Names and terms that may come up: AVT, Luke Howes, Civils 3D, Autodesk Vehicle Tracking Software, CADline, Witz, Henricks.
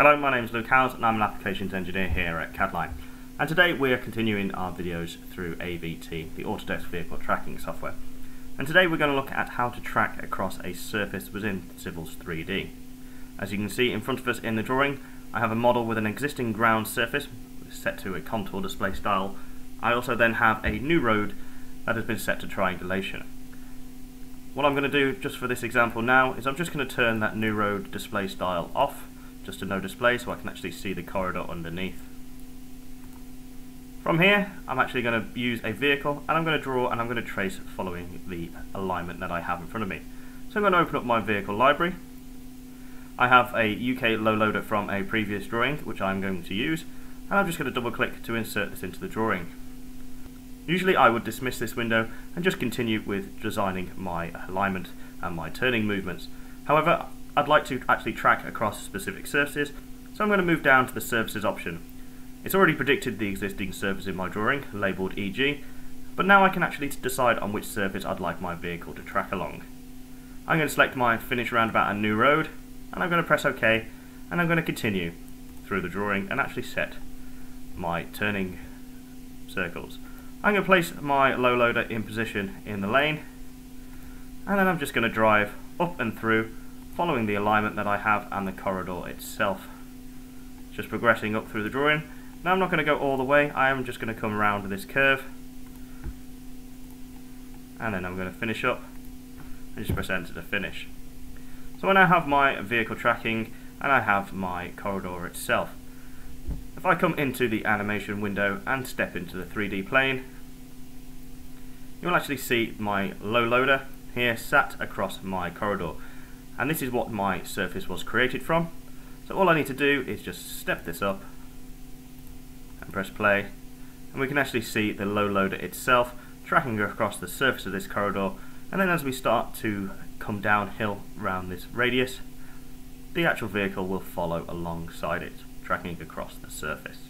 Hello, my name is Luke Howes and I'm an applications engineer here at CADline, and today we are continuing our videos through AVT, the Autodesk Vehicle Tracking Software. And today we're going to look at how to track across a surface within Civils 3D. As you can see in front of us in the drawing, I have a model with an existing ground surface set to a contour display style. I also then have a new road that has been set to triangulation. What I'm going to do just for this example now is I'm just going to turn that new road display style off, just to no display, so I can actually see the corridor underneath. From here I'm actually going to use a vehicle and I'm going to draw and I'm going to trace following the alignment that I have in front of me. So I'm going to open up my vehicle library. I have a UK lowloader from a previous drawing which I'm going to use, and I'm just going to double click to insert this into the drawing. Usually I would dismiss this window and just continue with designing my alignment and my turning movements. However, I'd like to actually track across specific surfaces, so I'm going to move down to the surfaces option. It's already predicted the existing surface in my drawing, labelled EG, but now I can actually decide on which surface I'd like my vehicle to track along. I'm going to select my finish roundabout and new road, and I'm going to press OK, and I'm going to continue through the drawing and actually set my turning circles. I'm going to place my low loader in position in the lane, and then I'm just going to drive up and through, following the alignment that I have and the corridor itself. Just progressing up through the drawing. Now I'm not going to go all the way, I am just going to come around this curve. And then I'm going to finish up and just press enter to finish. So I now have my vehicle tracking and I have my corridor itself. If I come into the animation window and step into the 3D plane, you'll actually see my low loader here sat across my corridor. And this is what my surface was created from. So all I need to do is just step this up and press play, and we can actually see the low loader itself tracking across the surface of this corridor. And then as we start to come downhill around this radius, the actual vehicle will follow alongside it, tracking across the surface.